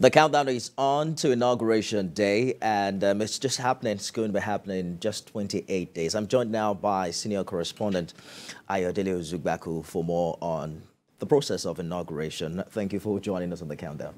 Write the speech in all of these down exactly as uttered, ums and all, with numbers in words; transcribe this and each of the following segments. The countdown is on to Inauguration Day, and um, it's just happening. It's going to be happening in just twenty-eight days. I'm joined now by senior correspondent Ayodele Ozugbakun for more on the process of inauguration. Thank you for joining us on the countdown.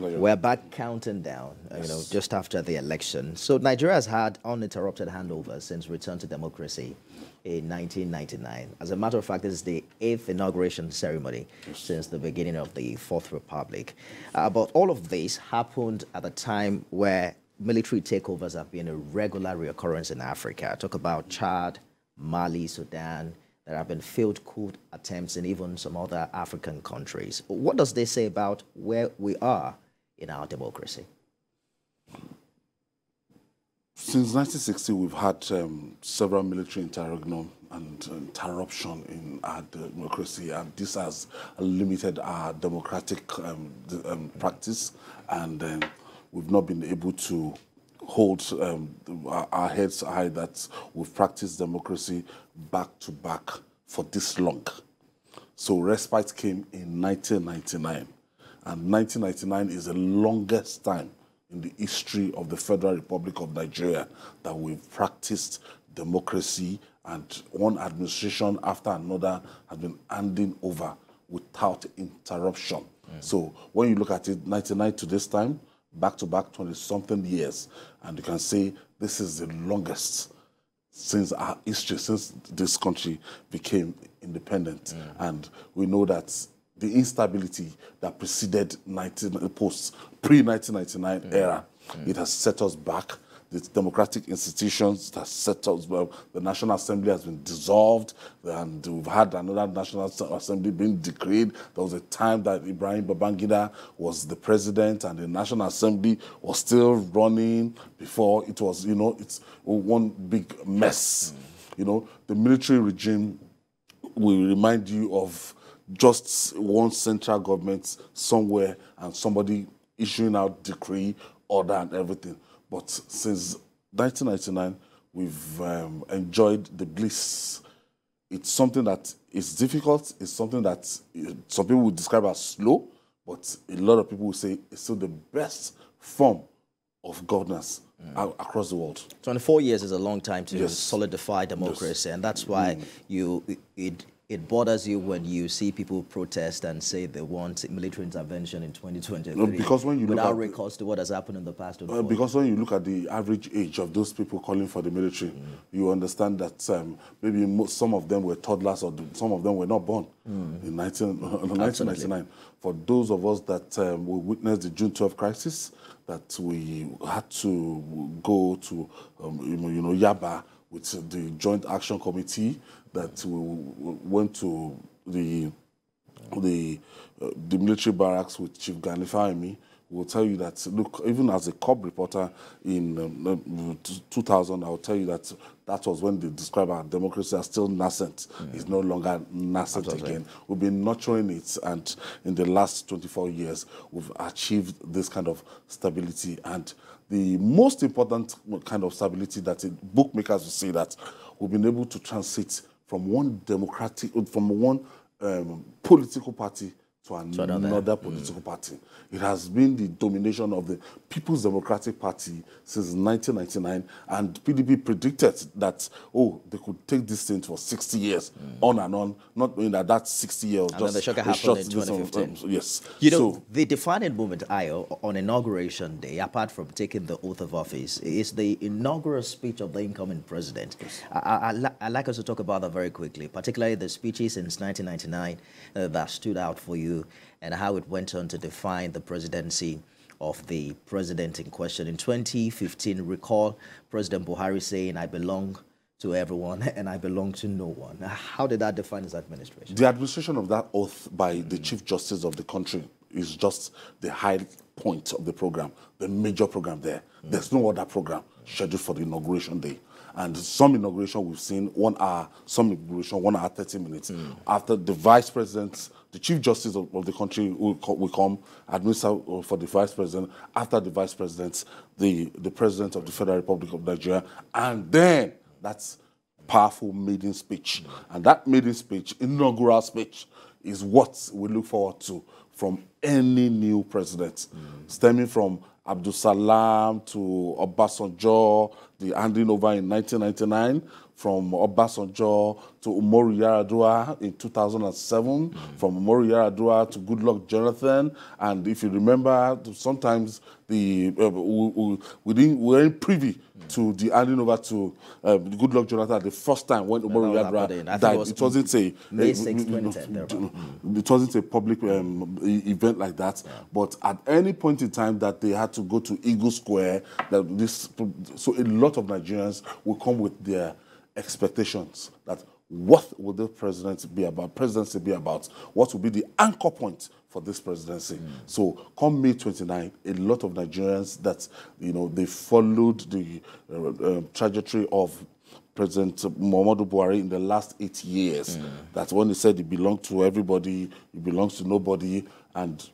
We're back counting down, yes. you know, just after the election. So Nigeria has had uninterrupted handover since return to democracy in nineteen ninety-nine. As a matter of fact, this is the eighth inauguration ceremony yes. since the beginning of the Fourth Republic. Uh, but all of this happened at a time where military takeovers have been a regular reoccurrence in Africa. I talk about Chad, Mali, Sudan. There have been failed coup attempts in even some other African countries. What does this say about where we are in our democracy? Since nineteen sixty, we've had um, several military interregnum and interruption in our democracy, and this has limited our democratic um, um, practice, and um, we've not been able to hold um, our heads high that we've practiced democracy back to back for this long. So respite came in nineteen ninety-nine, and nineteen ninety-nine is the longest time in the history of the Federal Republic of Nigeria that we've practiced democracy, and one administration after another has been handing over without interruption. Mm. So when you look at it, ninety-nine to this time, back-to-back twenty-something years, and you can say this is the longest since our history, since this country became independent. Mm. And we know that the instability that preceded nineteen, post pre nineteen ninety-nine mm. era, mm. it has set us back. The democratic institutions that set us, well, the National Assembly has been dissolved, and we've had another National Assembly being decreed. There was a time that Ibrahim Babangida was the president, and the National Assembly was still running before it was, you know, it's one big mess. Mm. You know, the military regime will remind you of just one central government somewhere and somebody issuing out decree, order, and everything. But since nineteen ninety-nine, we've um, enjoyed the bliss. It's something that is difficult. It's something that some people would describe as slow, but a lot of people will say it's still the best form of governance mm. across the world. twenty-four years is a long time to yes. solidify democracy, yes. and that's why mm. you it, it bothers you when you see people protest and say they want military intervention in twenty twenty. No, because when you without look at recourse to what has happened in the past. Uh, because when you look at the average age of those people calling for the military, mm. you understand that um, maybe most, some of them were toddlers or some of them were not born mm. in nineteen ninety-nine. For those of us that um, we witnessed the June twelfth crisis, that we had to go to um, you know Yaba with the Joint Action Committee, that we went to the the, uh, the military barracks with Chief Ghanifah and me, will tell you that, look, even as a COB reporter in um, two thousand, I will tell you that that was when they described our democracy as still nascent. Mm. It's no longer nascent Absolutely. Again. We've been nurturing it, and in the last twenty-four years, we've achieved this kind of stability. And the most important kind of stability that bookmakers will say that we've been able to transit from one democratic, from one um, political party to another, another political mm. party. It has been the domination of the People's Democratic Party since nineteen ninety-nine, and P D P predicted that, oh, they could take this thing for sixty years, mm. on and on, not knowing that that's sixty years. And just then the shock happened in twenty fifteen. Yes. You know, so, the defining moment, Ayo, on Inauguration Day, apart from taking the oath of office, is the inaugural speech of the incoming president. Yes. I, I, I'd like us to talk about that very quickly, particularly the speeches since nineteen ninety-nine uh, that stood out for you, and how it went on to define the presidency of the president in question. In twenty fifteen, recall President Buhari saying, "I belong to everyone and I belong to no one." How did that define his administration? The administration of that oath by mm. the Chief Justice of the country is just the high point of the program, the major program there. Mm. There's no other program scheduled for the Inauguration Day. And some inauguration we've seen one hour, some inauguration one hour, thirty minutes. Mm. After the vice president, the chief justice of, of the country will, co will come, administer for the vice president. After the vice president, the, the president of the Federal Republic of Nigeria. And then that's powerful maiden speech. Mm. And that maiden speech, inaugural speech, is what we look forward to from any new president, mm. stemming from Abdulsalam to Obasanjo, the handing over in nineteen ninety-nine, from Obasanjo to Umaru Yar'Adua in two thousand seven, mm. from Umaru Yar'Adua to Goodluck Jonathan, and if you remember, sometimes the uh, we, we didn't we weren't privy mm. to the handing over to uh, Goodluck Jonathan the first time when Umaru no, no, Yar'Adua died. It, was it wasn't a May sixth, twenty ten. It wasn't a public um, event like that. Yeah. But at any point in time that they had to go to Eagle Square, that this so a lot of Nigerians will come with their expectations that what will the presidency be about? Presidency be about what will be the anchor point for this presidency? Mm. So, come May twenty-ninth, a lot of Nigerians that you know they followed the uh, uh, trajectory of President Muhammadu Buhari in the last eight years. Mm. That's when he said he belonged to everybody, he belongs to nobody, and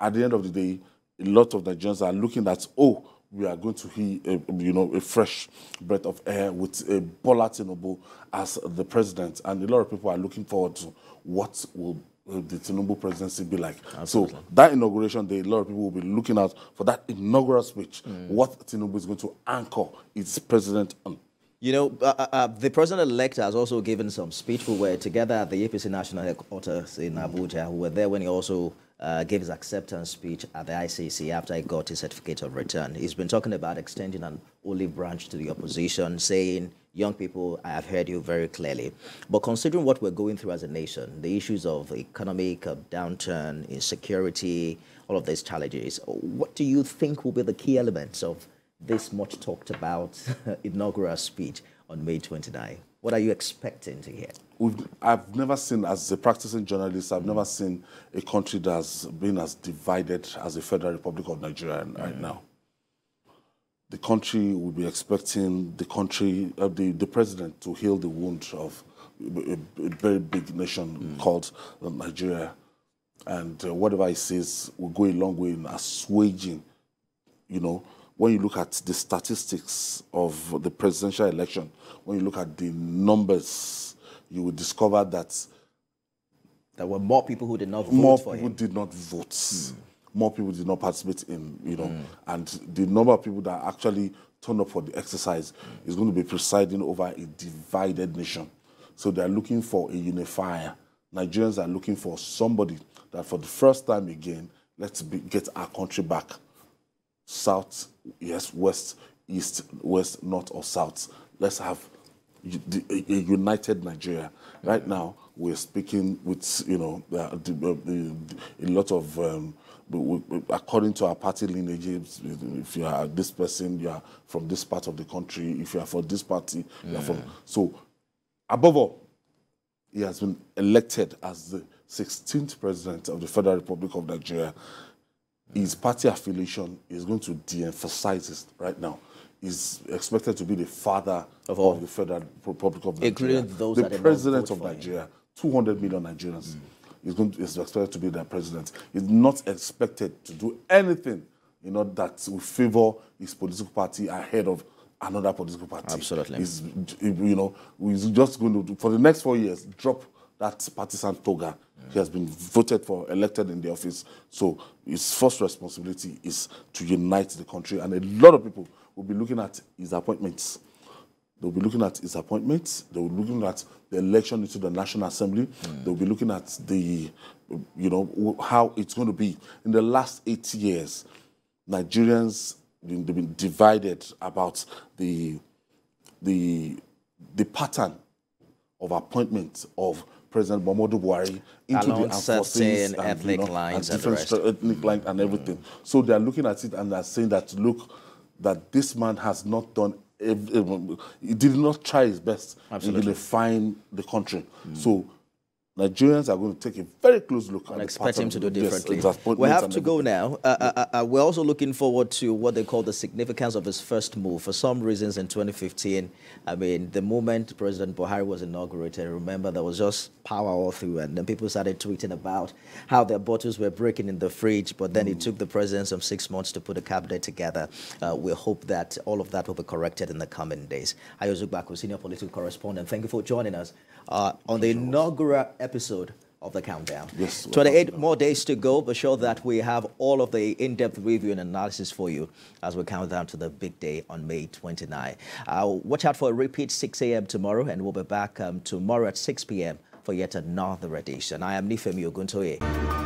at the end of the day, a lot of Nigerians are looking at oh. we are going to hear, uh, you know, a fresh breath of air with uh, Bola Tinubu as the president. And a lot of people are looking forward to what will uh, the Tinubu presidency be like. Absolutely. So that inauguration day, a lot of people will be looking out for that inaugural speech, mm. what Tinubu is going to anchor its president on. You know, uh, uh, the president-elect has also given some speech. We were together at the A P C National Headquarters in Abuja. We were there when he also uh, gave his acceptance speech at the I C C after he got his certificate of return. He's been talking about extending an olive branch to the opposition, saying, young people, I have heard you very clearly. But considering what we're going through as a nation, the issues of economic downturn, insecurity, all of these challenges, what do you think will be the key elements of this much talked about inaugural speech on May twenty-ninth? What are you expecting to hear? We've, I've never seen, as a practicing journalist, I've mm. never seen a country that's been as divided as the Federal Republic of Nigeria mm. right now. The country will be expecting the country, uh, the, the president to heal the wound of a, a very big nation mm. called Nigeria. And uh, whatever he says will go a long way in assuaging, you know, when you look at the statistics of the presidential election, when you look at the numbers, you will discover that there were more people who did not vote more for him. More people did not vote. Mm. More people did not participate in, you know, mm. and the number of people that actually turned up for the exercise mm. is going to be presiding over a divided nation. So they are looking for a unifier. Nigerians are looking for somebody that for the first time again, let's be, get our country back. South, yes, west, east, west, north, or south. Let's have a united Nigeria. Right now, we're speaking with, you know, a lot of, um, according to our party lineages, if you are this person, you are from this part of the country. If you are for this party, you yeah. are from. So, above all, he has been elected as the sixteenth president of the Federal Republic of Nigeria. His party affiliation is going to de-emphasize it right now. He's expected to be the father of, all. of the Federal Republic of Nigeria, those the president of Nigeria. two hundred million Nigerians mm. is, going to, is expected to be their president. He's not expected to do anything, you know, that will favor his political party ahead of another political party. Absolutely. He's, you know, he's just going to, do, for the next four years, drop that partisan toga. Yeah. He has been voted for, elected in the office. So his first responsibility is to unite the country. And a lot of people will be looking at his appointments. They'll be looking at his appointments. They'll be looking at the election into the National Assembly. Yeah. They'll be looking at the, you know, how it's going to be. In the last eight years, Nigerians, they've been divided about the, the, the pattern of appointments of President Muhammadu Buhari into Along the certain and, ethnic you know, lines and, and different ethnic lines and everything. Mm. So they are looking at it and they are saying that, look, that this man has not done, he did not try his best Absolutely. in unifying the country. Mm. So Nigerians are going to take a very close look. And expect him to do differently. We have to go now. Uh, uh, uh, we're also looking forward to what they call the significance of his first move. For some reasons in twenty fifteen, I mean, the moment President Buhari was inaugurated, remember, there was just power all through. And then people started tweeting about how their bottles were breaking in the fridge. But then mm. it took the president some six months to put a cabinet together. Uh, we hope that all of that will be corrected in the coming days. Ayodele Ozugbakun, senior political correspondent, thank you for joining us uh, on the inaugural episode of the countdown. Yes. twenty-eight more days to go, but sure that we have all of the in-depth review and analysis for you as we count down to the big day on May twenty-ninth. Uh, watch out for a repeat six A M tomorrow, and we'll be back um, tomorrow at six P M for yet another edition. I am Nifemi Oguntoye.